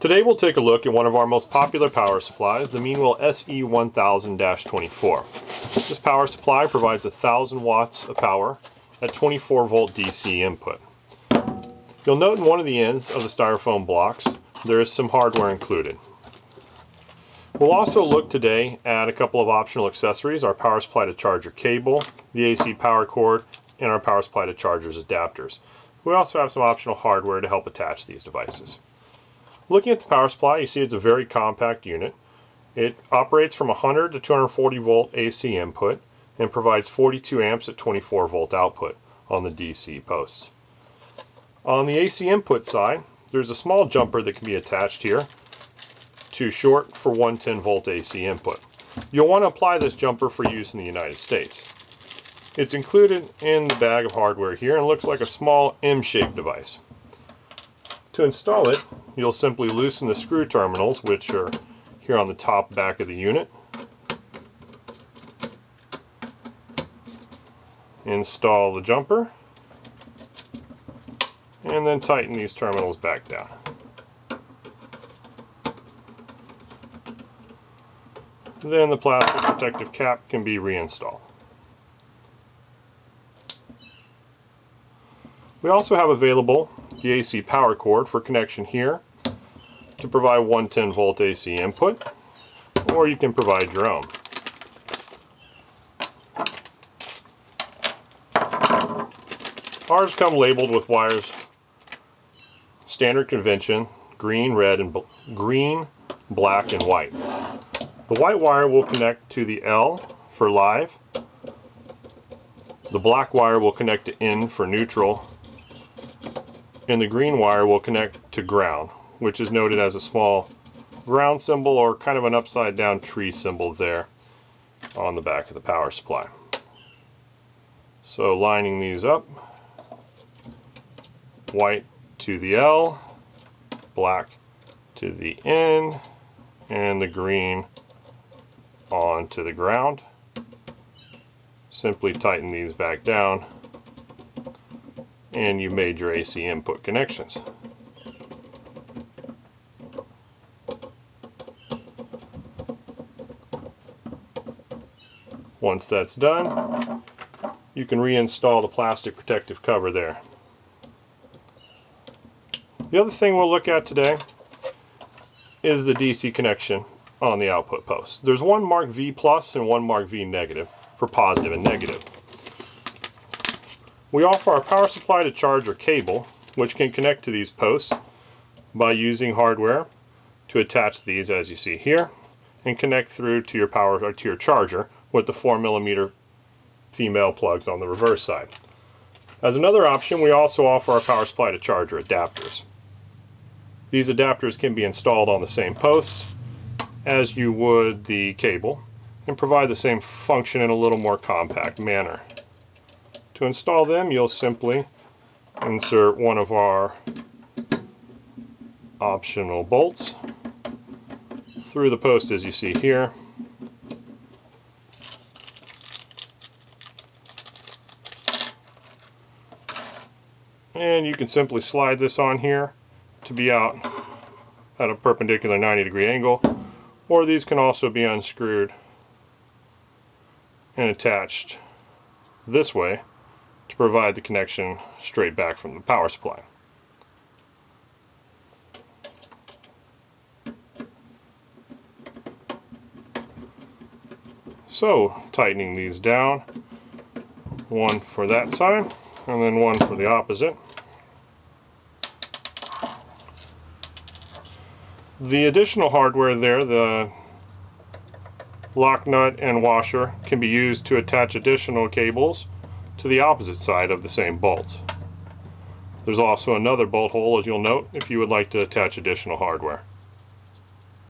Today we'll take a look at one of our most popular power supplies, the Mean Well SE-1000-24. This power supply provides 1,000 watts of power at 24 volt DC input. You'll note in one of the ends of the styrofoam blocks there is some hardware included. We'll also look today at a couple of optional accessories, our power supply to charger cable, the AC power cord, and our power supply to charger's adapters. We also have some optional hardware to help attach these devices. Looking at the power supply, you see it's a very compact unit. It operates from 100 to 240 volt AC input and provides 42 amps at 24 volt output on the DC posts. On the AC input side, there's a small jumper that can be attached here, too short for 110 volt AC input. You'll want to apply this jumper for use in the United States. It's included in the bag of hardware here and looks like a small M-shaped device. To install it, you'll simply loosen the screw terminals, which are here on the top back of the unit. Install the jumper, and then tighten these terminals back down. Then the plastic protective cap can be reinstalled. We also have available the AC power cord for connection here to provide 110 volt AC input, or you can provide your own. Ours come labeled with wires, standard convention, green, red, and green, black, and white. The white wire will connect to the L for live. The black wire will connect to N for neutral. And the green wire will connect to ground, which is noted as a small ground symbol or kind of an upside down tree symbol there on the back of the power supply. So lining these up, white to the L, black to the N, and the green onto the ground. Simply tighten these back down, and you made your AC input connections. Once that's done, you can reinstall the plastic protective cover there. The other thing we'll look at today is the DC connection on the output post. There's one marked V plus and one marked V negative for positive and negative. We offer our power supply to charger cable, which can connect to these posts by using hardware to attach these, as you see here, and connect through to your power or to your charger with the 4mm female plugs on the reverse side. As another option, we also offer our power supply to charger adapters. These adapters can be installed on the same posts as you would the cable and provide the same function in a little more compact manner. To install them, you'll simply insert one of our optional bolts through the post as you see here, and you can simply slide this on here to be out at a perpendicular 90-degree angle, or these can also be unscrewed and attached this way to provide the connection straight back from the power supply. So, tightening these down, one for that side and then one for the opposite. The additional hardware there, the lock nut and washer, can be used to attach additional cables to the opposite side of the same bolts. There's also another bolt hole, as you'll note, if you would like to attach additional hardware.